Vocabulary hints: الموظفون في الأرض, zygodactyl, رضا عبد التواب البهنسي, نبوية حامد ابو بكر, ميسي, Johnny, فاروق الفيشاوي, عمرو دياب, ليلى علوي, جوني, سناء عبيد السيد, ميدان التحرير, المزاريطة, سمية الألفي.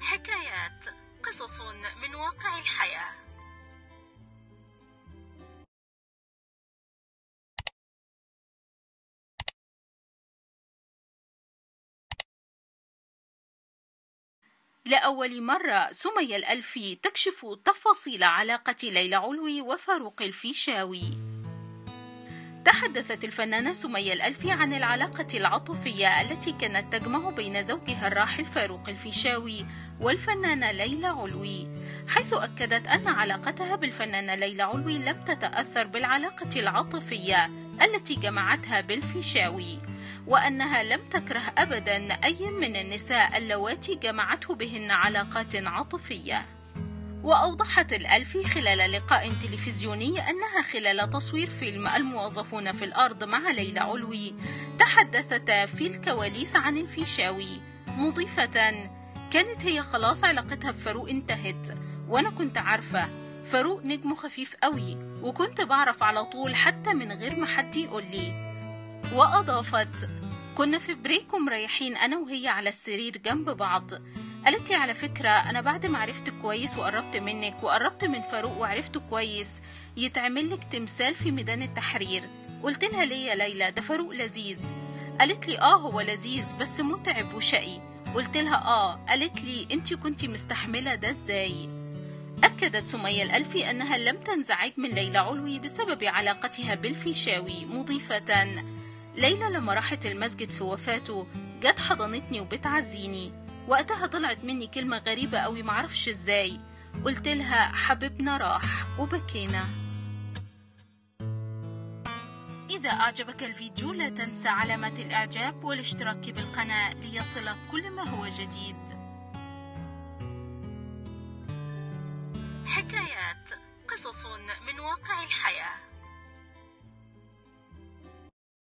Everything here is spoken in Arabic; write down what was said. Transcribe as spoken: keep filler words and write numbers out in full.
حكايات، قصص من واقع الحياة. لأول مرة سمية الألفي تكشف تفاصيل علاقة ليلى علوي وفاروق الفيشاوي. تحدثت الفنانة سمية الألفي عن العلاقة العاطفية التي كانت تجمع بين زوجها الراحل فاروق الفيشاوي والفنانة ليلى علوي، حيث أكدت أن علاقتها بالفنانة ليلى علوي لم تتأثر بالعلاقة العاطفية التي جمعتها بالفيشاوي، وأنها لم تكره أبدا أي من النساء اللواتي جمعته بهن علاقات عاطفية. وأوضحت الألفي خلال لقاء تلفزيوني أنها خلال تصوير فيلم الموظفون في الأرض مع ليلى علوي تحدثتا في الكواليس عن الفيشاوي، مضيفة: كانت هي خلاص علاقتها بفاروق انتهت، وأنا كنت عارفة فاروق نجمه خفيف قوي، وكنت بعرف على طول حتى من غير ما حد يقول لي. وأضافت: كنا في بريك ومريحين أنا وهي على السرير جنب بعض، قالت لي على فكرة أنا بعد ما عرفتك كويس وقربت منك وقربت من فاروق وعرفته كويس يتعمل لك تمثال في ميدان التحرير. قلت لها ليه يا ليلى ده فاروق لذيذ؟ قالت لي آه هو لذيذ بس متعب وشقي. قلت لها آه. قالت لي أنت كنت مستحملة ده إزاي؟ أكدت سمية الألفي أنها لم تنزعج من ليلى علوي بسبب علاقتها بالفيشاوي، مضيفة: ليلى لما راحت المسجد في وفاته جت حضنتني وبتعزيني، وقتها طلعت مني كلمة غريبة أوي معرفش ازاي، قلت لها حبيبنا راح وبكينا. إذا أعجبك الفيديو لا تنسى علامة الإعجاب والاشتراك بالقناة ليصلك كل ما هو جديد. حكايات، قصص من واقع الحياة.